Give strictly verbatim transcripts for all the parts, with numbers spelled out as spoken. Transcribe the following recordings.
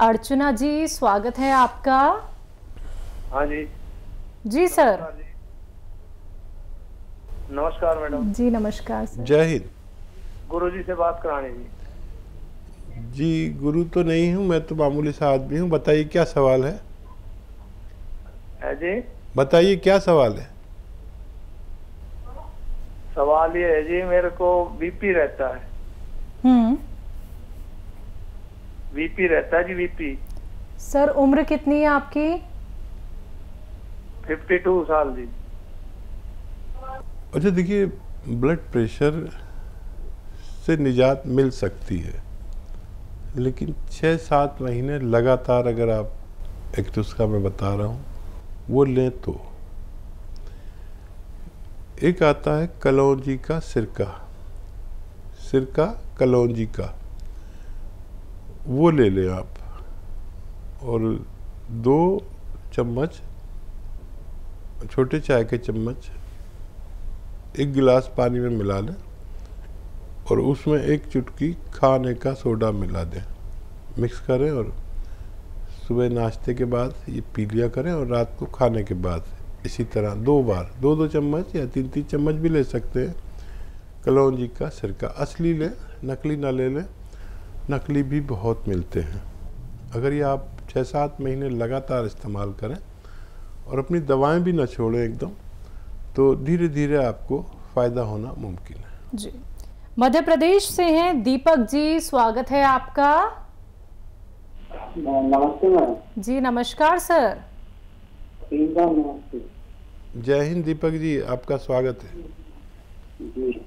अर्चना जी, स्वागत है आपका। हाँ जी जी सर। नमस्कार मैडम जी। नमस्कार सर। जय हिंद। गुरुजी से बात करानी थी जी। गुरु तो नहीं हूँ मैं, तो मामूली सा आदमी हूँ। बताइए क्या सवाल है जी। बताइए क्या सवाल है। सवाल ये है जी, मेरे को बीपी रहता है। हम्म। बीपी रहता है जी। BP sir. उम्र कितनी है आपकी? बावन साल जी। अच्छा देखिए, ब्लड प्रेशर से निजात मिल सकती है, लेकिन छः सात महीने लगातार अगर आप एक नुस्खा में बता रहा हूँ वो लें, तो एक आता है कलौंजी का सिरका, सिरका कलौंजी का, वो ले लें आप, और दो चम्मच छोटे चाय के चम्मच एक गिलास पानी में मिला लें और उसमें एक चुटकी खाने का सोडा मिला दें, मिक्स करें और सुबह नाश्ते के बाद ये पी लिया करें और रात को खाने के बाद इसी तरह दो बार दो दो चम्मच या तीन तीन चम्मच भी ले सकते हैं। कलौंजी का सिरका असली लें, नकली ना ले लें। नकली भी बहुत मिलते हैं। अगर ये आप छः सात महीने लगातार इस्तेमाल करें और अपनी दवाएं भी ना छोड़ें एकदम, तो धीरे धीरे आपको फ़ायदा होना मुमकिन है जी। मध्य प्रदेश से हैं दीपक जी, स्वागत है आपका। नमस्ते मैम जी। नमस्कार सर। जय हिंद दीपक जी, आपका स्वागत है जी।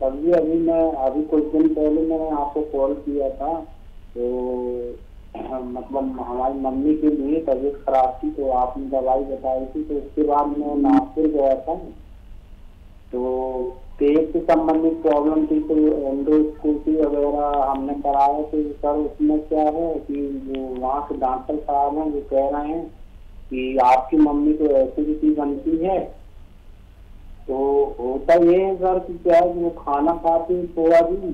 सर जी अभी मैं अभी कुछ दिन पहले मैंने आपको कॉल किया था, तो मतलब हमारी मम्मी के लिए तबीयत खराब थी, तो आपने दवाई बताई थी, तो उसके बाद मैं नागपुर गया था, तो पेट से संबंधित प्रॉब्लम थी, तो एंडोस्कोपी वगैरह हमने कराया, तो सर उसमें क्या है कि जो वहाँ के डॉक्टर साहब हैं वो कह रहे हैं कि आपकी मम्मी को एसिडिटी बनती है। तो होता ये है सर कि क्या है वो खाना खाती हूँ थोड़ा भी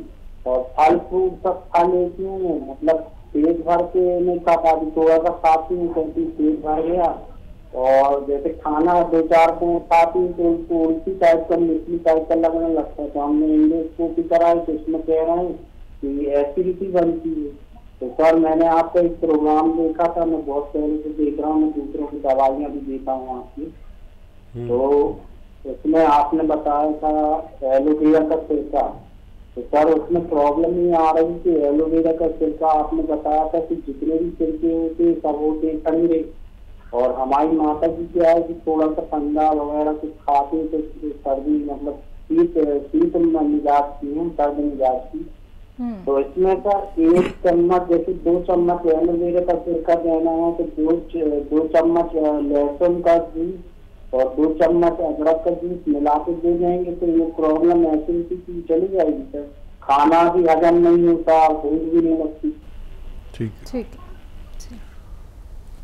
और फल फ्रूट सब खा लेती हूँ, मतलब पेट भर के नहीं खा पाती, थोड़ा सा खाती हूँ क्योंकि पेट भर गया, और जैसे खाना दो चार को खाती हूँ तो उनको उल्टी टाइप का मिट्टी टाइप का लगने लगता है। तो हमने एंडोस्कोपी कराई तो उसमें कह रहे हैं कि एसिडिटी बनती है। तो सर मैंने आपका एक प्रोग्राम देखा था, मैं बहुत पहले से देख रहा हूँ, मैं दूसरों की दवाइयाँ भी देता हूँ आपकी, तो उसमें आपने बताया था एलोवेरा का सिरका, तो सर उसमें प्रॉब्लम ये आ रही कि एलोवेरा का सिरका आपने बताया था कि जितने भी सिरके होते सब होते ठंडे, और हमारी माता जी क्या है कि थोड़ा सा ठंडा वगैरह कुछ खाते तो सर्दी मतलब शीत शीत मिजाज की है, सर्द मिजाज की, तो इसमें सर एक चम्मच जैसे दो चम्मच एलोवेरा का सिरका देना है, तो दो दो चम्मच लहसुन का जूस और दो चम्मच अदरक का जूस मिला के दे देंगे, तो ये प्रॉब्लम एसिडिटी की चली जाएगी सर। खाना भी हजम नहीं होता, भूख भी नहीं लगती। ठीक ठीक।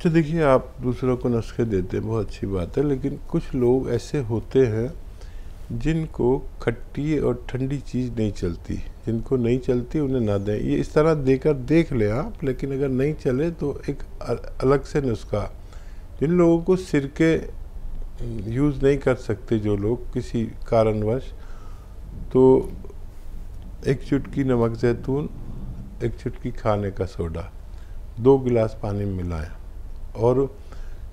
तो देखिए आप दूसरों को नुस्खे देते हैं, बहुत अच्छी बात है, लेकिन कुछ लोग ऐसे होते हैं जिनको खट्टी और ठंडी चीज़ नहीं चलती, जिनको नहीं चलती उन्हें ना दें। ये इस तरह देकर देख लें आप, लेकिन अगर नहीं चले तो एक अलग से नुस्खा। जिन लोगों को सिरके यूज़ नहीं कर सकते जो लोग किसी कारणवश, तो एक चुटकी नमक जैतून, एक चुटकी खाने का सोडा, दो गिलास पानी में मिलाएं और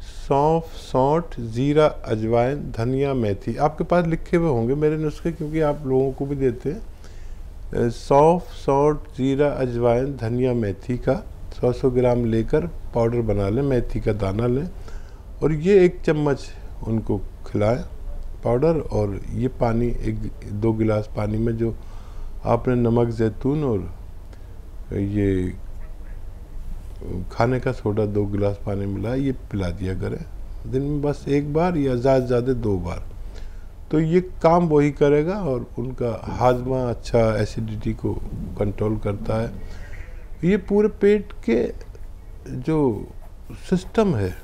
सौंफ, सौंठ, ज़ीरा, अजवाइन, धनिया, मेथी आपके पास लिखे हुए होंगे मेरे नुस्खे, क्योंकि आप लोगों को भी देते हैं। सौंफ, सौंठ, ज़ीरा, अजवाइन, धनिया, मेथी का सौ सौ ग्राम लेकर पाउडर बना लें, मेथी का दाना लें और ये एक चम्मच उनको खिलाएं पाउडर, और ये पानी एक दो गिलास पानी में जो आपने नमक जैतून और ये खाने का सोडा दो गिलास पानी मिला ये पिला दिया करें दिन में बस एक बार या ज़्यादा ज़्यादा दो बार, तो ये काम वही करेगा और उनका हाजमा अच्छा, एसिडिटी को कंट्रोल करता है। ये पूरे पेट के जो सिस्टम है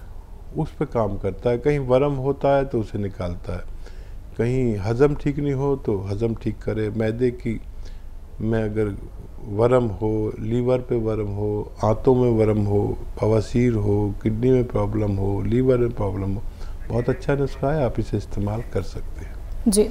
उस पर काम करता है। कहीं वरम होता है तो उसे निकालता है, कहीं हज़म ठीक नहीं हो तो हज़म ठीक करे। मैदे की में अगर वर्म हो, लीवर पे वर्म हो, आंतों में वर्म हो, बवासीर हो, किडनी में प्रॉब्लम हो, लीवर में प्रॉब्लम हो, बहुत अच्छा नुस्खा है, आप इसे इस्तेमाल कर सकते हैं। जी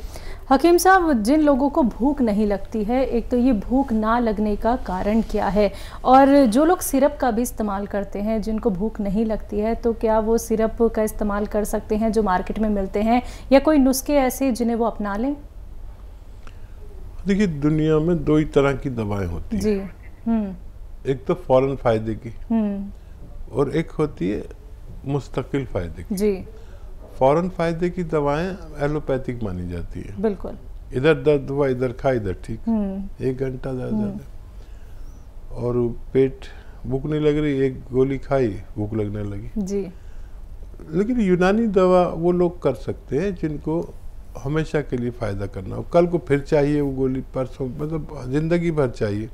हकीम साहब, जिन लोगों को भूख नहीं लगती है, एक तो ये भूख ना लगने का कारण क्या है, और जो लोग सिरप का भी इस्तेमाल करते हैं जिनको भूख नहीं लगती है, तो क्या वो सिरप का इस्तेमाल कर सकते हैं जो मार्केट में मिलते हैं, या कोई नुस्खे ऐसे जिन्हें वो अपना लें? देखिए, दुनिया में दो ही तरह की दवाएं होती जी। हैं, एक तो फौरन फायदे की और एक होती है मुस्तकिल फायदे की। जी। फौरन फायदे की दवाएं एलोपैथिक मानी जाती है, बिल्कुल, इधर दर्द हुआ इधर खा इधर ठीक, एक घंटा ज्यादा, और पेट भूख नहीं लग रही, एक गोली खाई भूख लगने लगी जी। लेकिन यूनानी दवा वो लोग कर सकते हैं जिनको हमेशा के लिए फ़ायदा करना हो, कल को फिर चाहिए वो गोली, परसों, मतलब ज़िंदगी भर चाहिए।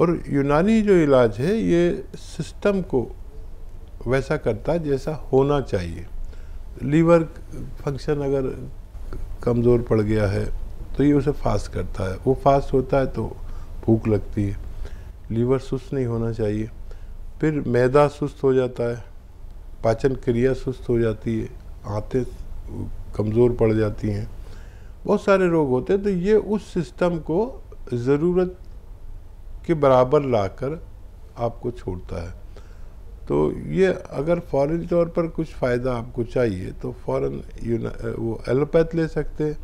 और यूनानी जो इलाज है ये सिस्टम को वैसा करता है जैसा होना चाहिए। लीवर फंक्शन अगर कमज़ोर पड़ गया है तो ये उसे फास्ट करता है, वो फास्ट होता है तो भूख लगती है। लीवर सुस्त नहीं होना चाहिए, फिर मैदा सुस्त हो जाता है, पाचन क्रिया सुस्त हो जाती है, आंतें कमज़ोर पड़ जाती हैं, बहुत सारे रोग होते हैं। तो ये उस सिस्टम को ज़रूरत के बराबर लाकर आपको छोड़ता है। तो ये अगर फौरन तौर पर कुछ फ़ायदा आपको चाहिए तो फौरन यूना वो एलोपैथ ले सकते हैं,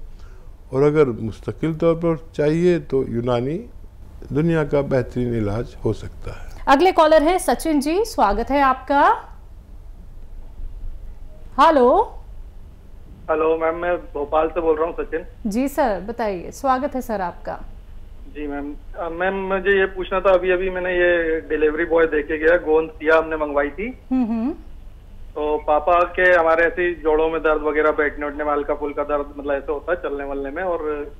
और अगर मुस्तकिल तौर पर चाहिए तो यूनानी दुनिया का बेहतरीन इलाज हो सकता है। अगले कॉलर है सचिन जी, स्वागत है आपका। हेलो। हेलो मैम, मैं भोपाल से बोल रहा हूँ। सचिन जी सर बताइए, स्वागत है सर आपका। जी मैम, मैम मुझे ये पूछना था, अभी अभी मैंने ये डिलीवरी बॉय देके गया, गोंद सियाह हमने मंगवाई थी, तो पापा के हमारे ऐसे जोड़ों में दर्द वगैरह, बैठने उठने में हल्का फुल्का दर्द, मतलब ऐसे होता है चलने वलने में, और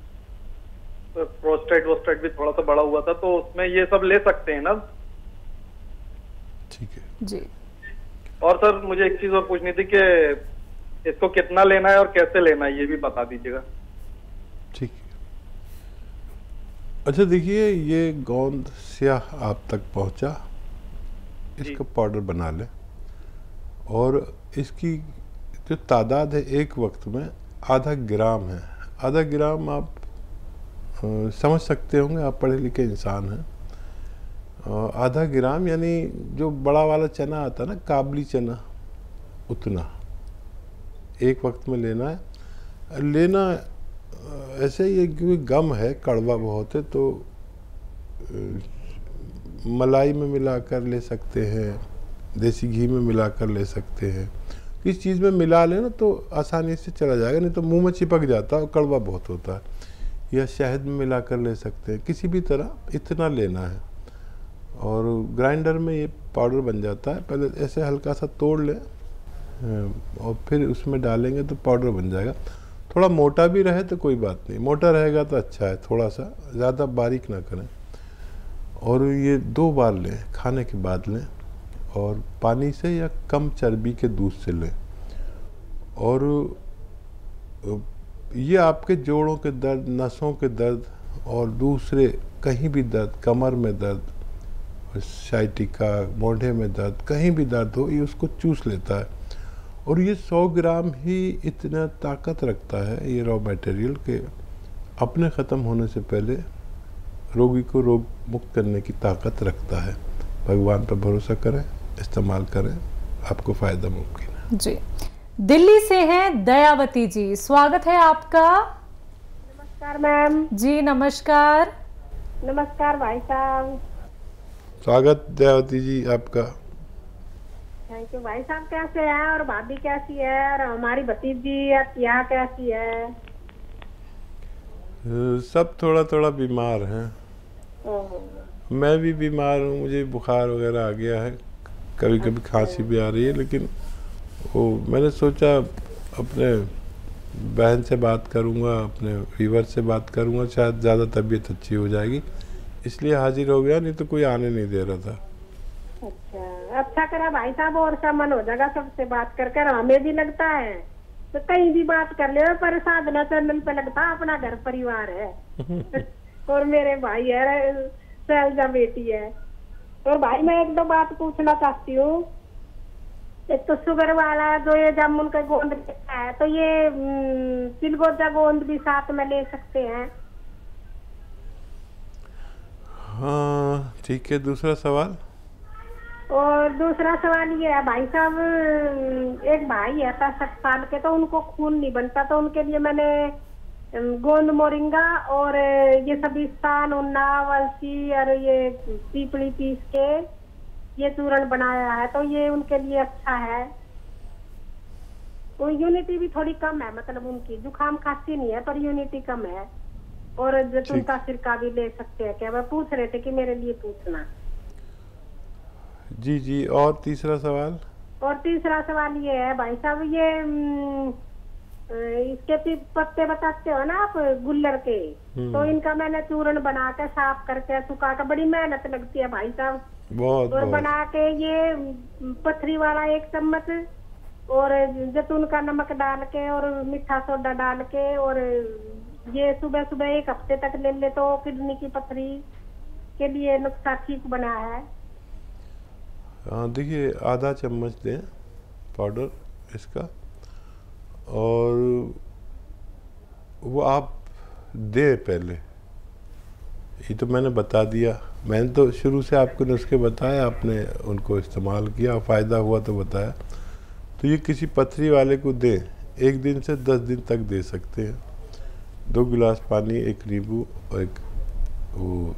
प्रोस्टेट वोस्टेट भी थोड़ा सा बड़ा हुआ था, तो उसमें ये सब ले सकते हैं ना? ठीक है जी। और सर मुझे एक चीज और पूछनी थी कि इसको कितना लेना है और कैसे लेना है, ये भी बता दीजिएगा। ठीक है। अच्छा देखिए, ये गोंद सियाह आप तक पहुंचा, इसका पाउडर बना लें, और इसकी जो तादाद है एक वक्त में आधा ग्राम है। आधा ग्राम आप आ, समझ सकते होंगे, आप पढ़े लिखे इंसान हैं। आधा ग्राम यानी जो बड़ा वाला चना आता है ना, काबली चना, उतना एक वक्त में लेना है। लेना ऐसे ही क्योंकि गम है, कड़वा बहुत है, तो मलाई में मिलाकर ले सकते हैं, देसी घी में मिलाकर ले सकते हैं। इस चीज़ में मिला लेना तो आसानी से चला जाएगा, नहीं तो मुंह में चिपक जाता है और कड़वा बहुत होता है। या शहद में मिलाकर ले सकते हैं, किसी भी तरह इतना लेना है। और ग्राइंडर में ये पाउडर बन जाता है, पहले ऐसे हल्का सा तोड़ लें और फिर उसमें डालेंगे तो पाउडर बन जाएगा। थोड़ा मोटा भी रहे तो कोई बात नहीं, मोटा रहेगा तो अच्छा है, थोड़ा सा, ज़्यादा बारीक ना करें। और ये दो बार लें, खाने के बाद लें, और पानी से या कम चर्बी के दूध से लें। और ये आपके जोड़ों के दर्द, नसों के दर्द, और दूसरे कहीं भी दर्द, कमर में दर्द, साइटिका, मोढ़े में दर्द, कहीं भी दर्द हो, ये उसको चूस लेता है। और ये सौ ग्राम ही इतना ताकत रखता है, ये रॉ मटेरियल के अपने ख़त्म होने से पहले रोगी को रोग मुक्त करने की ताकत रखता है। भगवान पर भरोसा करें, इस्तेमाल करें, आपको फ़ायदा मुमकिन है। जी दिल्ली से हैं दयावती जी, स्वागत है आपका। नमस्कार मैम जी। नमस्कार। नमस्कार भाई साहब, स्वागत दयावती जी आपका। थैंक यू भाई साहब, कैसे हैं? और भाभी कैसी है? और हमारी भतीजी या कैसी है? सब थोड़ा थोड़ा बीमार हैं, मैं भी बीमार हूँ, मुझे बुखार वगैरह आ गया है, कभी कभी खांसी भी आ रही है। लेकिन वो मैंने सोचा अपने बहन से बात करूँगा, अपने वीवर से बात करूँगा, शायद ज़्यादा तबीयत अच्छी हो जाएगी, इसलिए हाजिर हो गया, नहीं तो कोई आने नहीं दे रहा था। अच्छा अच्छा करा भाई साहब, और सब मन हो जाएगा सबसे बात कर कर। हमें भी लगता है तो कहीं भी बात कर ले, पर साधना चैनल पे लगता अपना घर परिवार है। और मेरे भाई है, शैलजा बेटी है। और भाई मैं एक दो बात पूछना चाहती हूँ। एक तो शुगर वाला जो ये जामुन का गोंद लेता है तो ये छिलगोझा गोंद भी साथ में ले सकते हैं? हाँ ठीक है। दूसरा सवाल और दूसरा सवाल ये है भाई साहब, एक भाई है था सतपाल के, तो उनको खून नहीं बनता, तो उनके लिए मैंने गोंद मोरिंगा और ये सभी स्थान उन्ना अलसी और ये पीपड़ी पीस के ये चूरण बनाया है, तो ये उनके लिए अच्छा है। और यूनिटी भी थोड़ी कम है, मतलब उनकी जुकाम खांसी नहीं है पर यूनिटी कम है। और जैतून का सिरका भी ले सकते हैं क्या? वह पूछ रहे थे कि मेरे लिए पूछना। जी जी। और तीसरा सवाल? और तीसरा सवाल ये है भाई साहब, ये इसके पत्ते बताते हो ना आप गुल्लर के, तो इनका मैंने चूरण बना के साफ करके सुखा के, बड़ी मेहनत लगती है भाई साहब बहुत, और बहुत। बना के ये पथरी वाला एक चम्मच और जैतून का नमक डाल के और मीठा सोडा डाल के और ये सुबह सुबह एक हफ्ते तक ले ले तो किडनी की पथरी के लिए नुस्खा ठीक बना है। देखिए आधा चम्मच दें पाउडर इसका, और वो आप दें पहले, ये तो मैंने बता दिया, मैंने तो शुरू से आपको नुस्खे बताए, आपने उनको इस्तेमाल किया, फ़ायदा हुआ तो बताया। तो ये किसी पथरी वाले को दें, एक दिन से दस दिन तक दे सकते हैं। दो गिलास पानी, एक नींबू और एक वो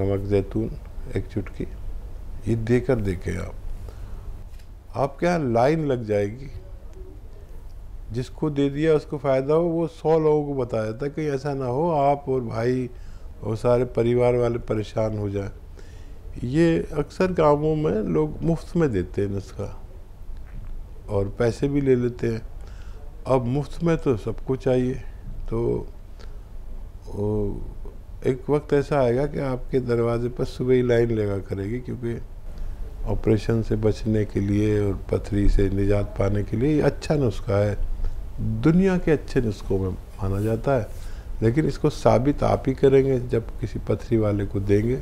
नमक जैतून एक चुटकी, ये देकर देखें आप, आपके यहाँ लाइन लग जाएगी। जिसको दे दिया उसको फ़ायदा हो, वो सौ लोगों को बताया था कि ऐसा ना हो आप और भाई और सारे परिवार वाले परेशान हो जाएं। ये अक्सर गांवों में लोग मुफ्त में देते हैं नुस्खा और पैसे भी ले लेते हैं। अब मुफ्त में तो सबको चाहिए, तो एक वक्त ऐसा आएगा कि आपके दरवाजे पर सुबह ही लाइन लगा करेगी, क्योंकि ऑपरेशन से बचने के लिए और पथरी से निजात पाने के लिए अच्छा नुस्खा है, दुनिया के अच्छे नुस्खों में माना जाता है। लेकिन इसको साबित आप ही करेंगे जब किसी पथरी वाले को देंगे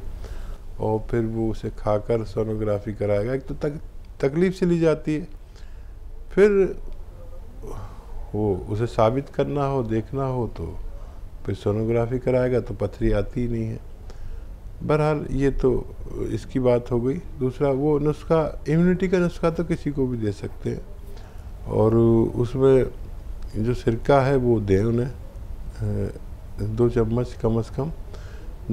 और फिर वो उसे खाकर सोनोग्राफी कराएगा। एक तो तक तकलीफ चली जाती है, फिर वो उसे साबित करना हो, देखना हो तो फिर सोनोग्राफी कराएगा तो पथरी आती ही नहीं है। बहरहाल ये तो इसकी बात हो गई। दूसरा वो नुस्खा, इम्यूनिटी का नुस्खा तो किसी को भी दे सकते हैं, और उसमें जो सिरका है वो दें उन्हें, दो चम्मच कम से कम,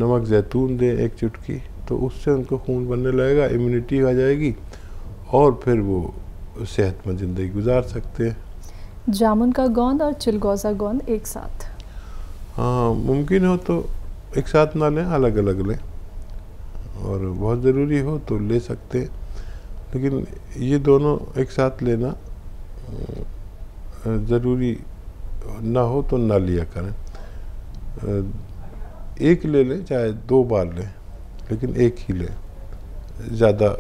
नमक जैतून दें एक चुटकी, तो उससे उनको खून बनने लगेगा, इम्यूनिटी आ जाएगी और फिर वो सेहतमंद ज़िंदगी गुजार सकते हैं। जामुन का गोंद और छिलगोझा गोंद एक साथ? हाँ मुमकिन हो तो एक साथ ना लें, अलग अलग लें, और बहुत ज़रूरी हो तो ले सकते हैं, लेकिन ये दोनों एक साथ लेना ज़रूरी ना हो तो ना लिया करें। एक ले लें चाहे दो बार लें, लेकिन एक ही लें ज़्यादा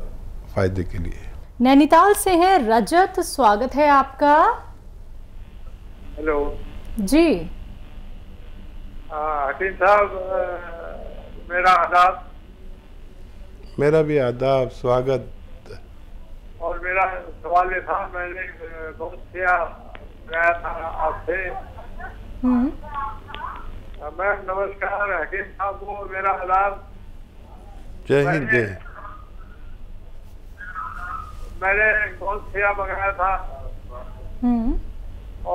फायदे के लिए। नैनीताल से है रजत, स्वागत है आपका। हेलो जी। हसीन साहब मेरा आदाब। मेरा भी आदाब, स्वागत। और मेरा सवाल ये था, मैंने गोंद सियाह कराया था आपसे। मैं नमस्कार हसीन साहब को, मेरा आदाब। जय हिंद। जय। मैंने गोंद सियाह मंगाया था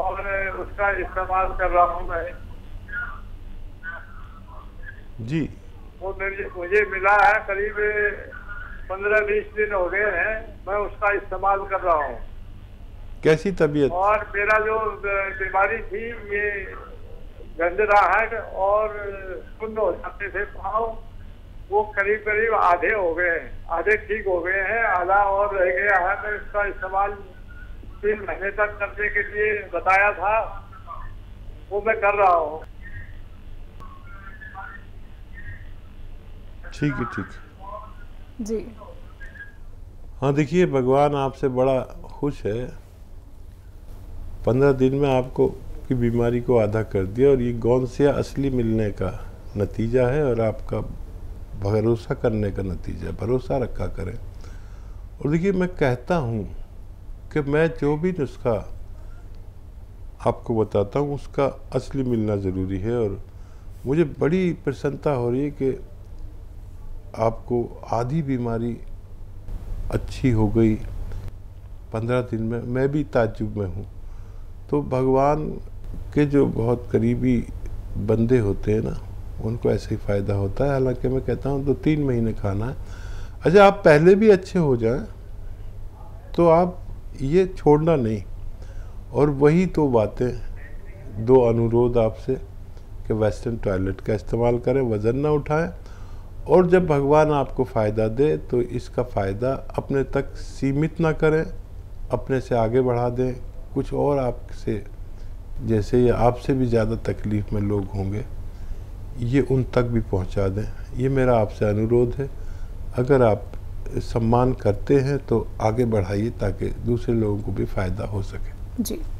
और उसका इस्तेमाल कर रहा हूँ मैं जी। वो मेरे मुझे मिला है, करीब पंद्रह बीस दिन हो गए हैं, मैं उसका इस्तेमाल कर रहा हूँ। कैसी तबीयत? और मेरा जो बीमारी थी ये गंधराहट और सुन्न हो जाते थे पाँव, वो करीब करीब आधे हो गए हैं, आधे ठीक हो गए हैं, आधा और रह गया है। मैं इसका इस्तेमाल तीन महीने तक करने के लिए बताया था, वो मैं कर रहा हूँ। ठीक है ठीक है जी। हाँ देखिए भगवान आपसे बड़ा खुश है, पंद्रह दिन में आपको की बीमारी को आधा कर दिया, और ये गोंद सियाह असली मिलने का नतीजा है। और आपका भरोसा करने का नतीजा, भरोसा रखा करें। और देखिए मैं कहता हूँ कि मैं जो भी नुस्खा आपको बताता हूँ उसका असली मिलना ज़रूरी है। और मुझे बड़ी प्रसन्नता हो रही है कि आपको आधी बीमारी अच्छी हो गई पंद्रह दिन में। मैं भी ताज्जुब में हूँ। तो भगवान के जो बहुत करीबी बंदे होते हैं ना, उनको ऐसे ही फ़ायदा होता है। हालांकि मैं कहता हूँ दो तीन महीने खाना है। अच्छा, आप पहले भी अच्छे हो जाएं तो आप ये छोड़ना नहीं। और वही तो बातें, दो अनुरोध आपसे कि वेस्टर्न टॉयलेट का इस्तेमाल करें, वज़न ना उठाएं, और जब भगवान आपको फ़ायदा दे तो इसका फ़ायदा अपने तक सीमित ना करें, अपने से आगे बढ़ा दें। कुछ और आपसे जैसे या आपसे भी ज़्यादा तकलीफ़ में लोग होंगे, ये उन तक भी पहुंचा दें। ये मेरा आपसे अनुरोध है। अगर आप सम्मान करते हैं तो आगे बढ़ाइए ताकि दूसरे लोगों को भी फ़ायदा हो सके। जी